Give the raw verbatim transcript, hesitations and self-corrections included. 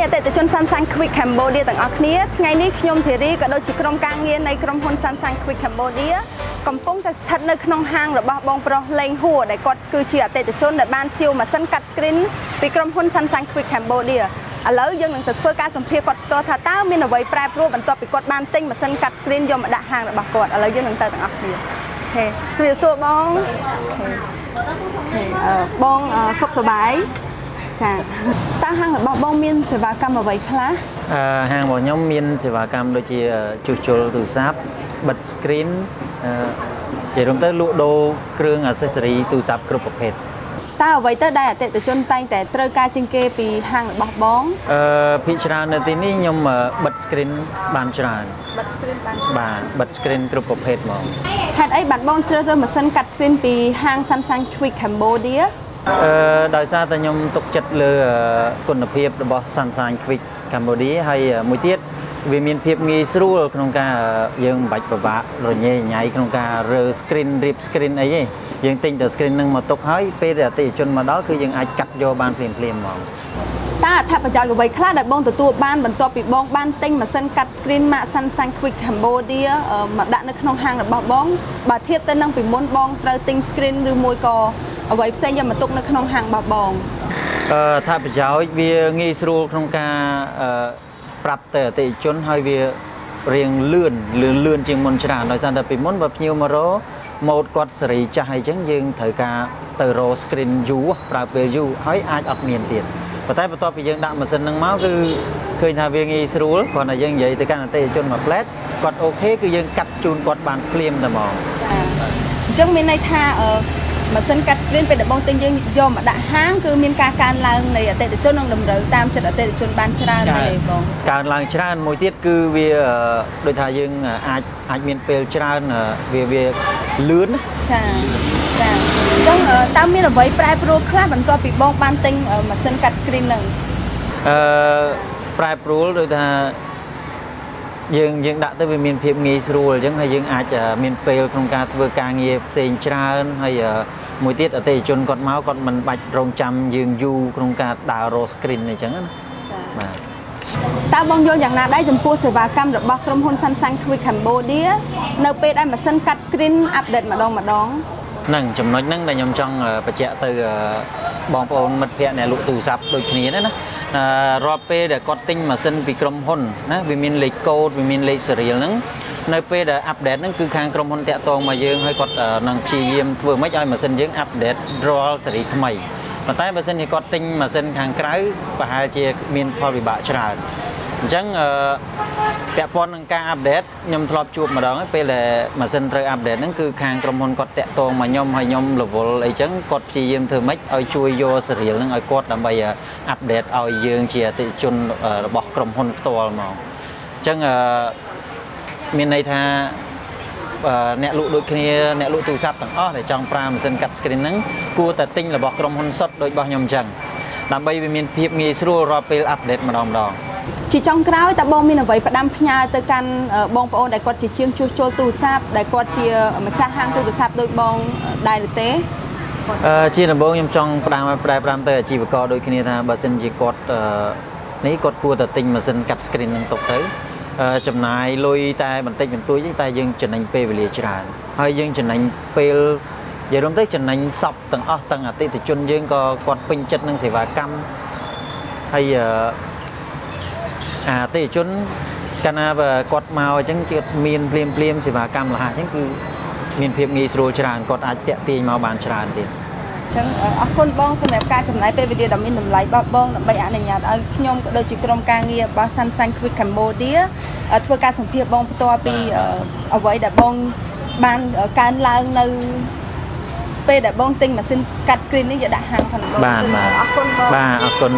SUNSHINE QUICK CAMBODIA ទាំងអស់គ្នាថ្ងៃនេះខ្ញុំធីរីក៏ដូចជាក្រុមការងារនៃក្រុមហ៊ុន SUNSHINE QUICK CAMBODIA កំពុងតែស្ថិតនៅក្នុងហាងរបស់បងប្រុសលេងហួរដែលគាត់គឺជាអតិថិជនដែលបានជាវម៉ាស៊ីនកាត់ screen ពីក្រុមហ៊ុន SUNSHINE QUICK CAMBODIA ឥឡូវយើងនឹងទៅធ្វើការសម្ភាសន៍គាត់ផ្ទាល់ថាតើមានអ្វីប្រែប្រួលបន្ទាប់ពីគាត់បានទិញម៉ាស៊ីនកាត់ screen យកមកដាក់ហាងរបស់គាត់ឥឡូវយើងនឹងទៅទាំងអស់គ្នា Okay ជម្រាបសួរបង Okay បងសុខសប្បាយ តាហាងរបស់បងមានសេវាកម្មអ្វីខ្លះ? ហាងរបស់ខ្ញុំមានសេវាកម្មដូចជាជួសជុលទូរស័ព្ទបិទ screen និយាយរួមទៅលក់ដូរគ្រឿងអេសេសរីទូរស័ព្ទគ្រប់ប្រភេទតើអ្វីទៅដែលអតិថិជនតែងតែត្រូវការជាងគេពីហាងរបស់បង? ភាគច្រើននៅទីនេះខ្ញុំបិទ screen បានច្រើន បិទ screen បានច្រើន បាទ បិទ screen គ្រប់ប្រភេទហ្មង ហេតុអីបានបងជ្រើសរើសម៉ាស៊ីនកាត់ screen ពីហាង SUNSHINE QUICK CAMBODIA? ដោយសារតែខ្ញុំទុកចិត្តលើគុណភាពរបស់ SUNSHINE QUICK CAMBODIA ហើយមួយទៀតវាមានភាពងាយស្រួលក្នុងការយើងមិនបាច់ពិបាករញ៉េរញ៉ៃក្នុងការរើ screen រៀប screen អីទេយើងទិញតែ screen នឹងមកទុកហើយពេលអតិថិជនមកដល់គឺយើងអាចកាត់យកបានភ្លាមៗហ្មងតើអត្ថប្រយោជន៍អ្វីខ្លះដែលបងទទួលបានបន្ទាប់ពីបងបានទិញម៉ាស៊ីនកាត់ screen ម៉ាក SUNSHINE QUICK CAMBODIA មកដាក់នៅក្នុងហាងរបស់បងបើធៀបទៅនឹងពីមុនបងត្រូវទិញ screen ឬមួយក៏ អ្វីផ្សេងយកមកទុកនៅក្នុងហាងរបស់បងអឺថាប្រយោជន៍វាងាយស្រួលក្នុងការប្រាប់ទៅអតិថិជនហើយវារៀងលឿនលឿនលឿនជាងមុនច្រើនដោយសារតែពីមុនបើភ្ញៀវមករម៉ូតគាត់សេរីចាស់អីចឹងយើងត្រូវការទៅរ៉ូ screen យូរប្រើពេលយូរហើយអាចអត់មានទៀតប៉ុន្តែបន្ទាប់ពីយើងដាក់ម៉ាស៊ីនហ្នឹងមកគឺឃើញថាវាងាយស្រួលគ្រាន់តែយើងនិយាយទៅកាន់អតិថិជនមួយ plate គាត់អូខេគឺយើងកាត់ជូនគាត់បានភ្លាមតែហ្មង អញ្ចឹងមានន័យថា ម៉ាស៊ីនកាត់ screen ពេលដែលបងទិញយើងយកមកដាក់ហាងគឺមានការកើនឡើងនៃអតិថិជននឹងតម្រូវតាមចិត្តអតិថិជនបានច្រើនហើយបងកើនឡើងច្រើនមួយទៀតគឺវាដូចថាយើងអាចអាចមានពេលច្រើនវាវាលឿនចាចាចាអញ្ចឹងតើមានអ្វីប្រែប្រួលខ្លះបន្ទាប់ពីបងបានទិញម៉ាស៊ីនកាត់ screen នឹង ប្រែប្រួលដោយថា យើងយើងដាក់ទៅវាមានភាពងាយស្រួលអញ្ចឹងហើយយើងអាចមានពេលក្នុងការធ្វើការងារផ្សេងច្រើនហើយមួយទៀតអតិថិជនគាត់មកគាត់មិនបាច់រងចាំយើងយូរក្នុងការដើររ៉ូ screen អីចឹងណា តើបងយល់យ៉ាងណាដែរចំពោះសេវាកម្មរបស់ក្រុមហ៊ុន SUNSHINE QUICK CAMBODIA នៅពេលដែលម៉ាស៊ីនកាត់ screen update ម្ដងម្ដង? ហ្នឹងចំណុចហ្នឹងដែលខ្ញុំចង់បញ្ជាក់ទៅបងប្អូនមិត្តភ័ក្តិអ្នកលក់ទូរស័ព្ទដូចគ្នាណា រ៉ាល់សេរីថ្មីប៉ុន្តែបើសិនជាគាត់ទិញម៉ាស៊ីនខាងក្រៅប្រហែលជាមានផលវិបាកច្រើនអញ្ចឹងពាក់ព័ន្ធនឹងការអាប់ដេតខ្ញុំធ្លាប់ជួបម្ដងពេលដែលម៉ាស៊ីនត្រូវអាប់ដេតហ្នឹងគឺខាងក្រុមហ៊ុនគាត់តាក់ទងមកខ្ញុំហើយខ្ញុំ level អីចឹងគាត់ព្យាយាមធ្វើម៉េចឲ្យជួយយកសេរីលហ្នឹងឲ្យគាត់ដើម្បីអាប់ដេតឲ្យយើងជាអតិថិជនរបស់ក្រុមហ៊ុនផ្ទាល់ហ្មងអញ្ចឹងមានន័យថាអ្នកលក់ដូចគ្នាអ្នកលក់ទូរស័ព្ទទាំងអស់ដែលចង់ប្រើម៉ាស៊ីនកាត់ screen ហ្នឹង គួរតែទិញរបស់ក្រុមហ៊ុនសុទ្ធដូចរបស់ខ្ញុំអញ្ចឹងដើម្បីវាមានភាពងាយស្រួលរាល់ពេលអាប់ដេតម្ដងម្ដង ជាចុងក្រោយតើបងមានអ្វីផ្ដាំផ្ញើទៅកាន់បងប្អូនដែលគាត់ជាជាងជួសជុលទូរស័ព្ទដែលគាត់ជាម្ចាស់ហាងទូរស័ព្ទដូចបងដែរឬទេ? ជាដំបូងខ្ញុំចង់ផ្ដាំផ្ដាំទៅអាជីវករដូចគ្នាថាបើសិនជាគាត់នេះគាត់គួរតែទិញម៉ាស៊ីនកាត់ screen នឹងទុកទៅចំណាយលុយតែបន្តិចបន្តួចតែយើងចំណេញពេលវេលាច្រើនហើយយើងចំណេញពេល យល់ដឹងទៅចំណេញសពទាំងអស់ទាំងអតិថិជនយើងក៏គាត់ពេញចិត្តនឹងសេវាកម្មហើយអតិថិជនកាលណាបើគាត់មកអញ្ចឹងគឺមានព្រៀមព្រៀមសេវាកម្មរហ័សអញ្ចឹងគឺមានភាពងាយស្រួលច្រើនគាត់អាចតាក់ទាញមកបានច្រើនទៀតអញ្ចឹងអរគុណបងសម្រាប់ការចំណាយពេលវេលាដ៏មានតម្លៃរបស់បងដើម្បីអនុញ្ញាតឲ្យខ្ញុំក៏ដូចជាក្រុមការងាររបស់ SUNSHINE QUICK CAMBODIA ធ្វើការសម្ភាសន៍បងផ្ទាល់ពីអ្វីដែលបងបានកើនឡើងនៅ ពេលដែលបងទិញម៉ាស៊ីនកាត់ screen នេះយកដាក់ហាងផងបងបាទអរគុណបងបាទអរគុណ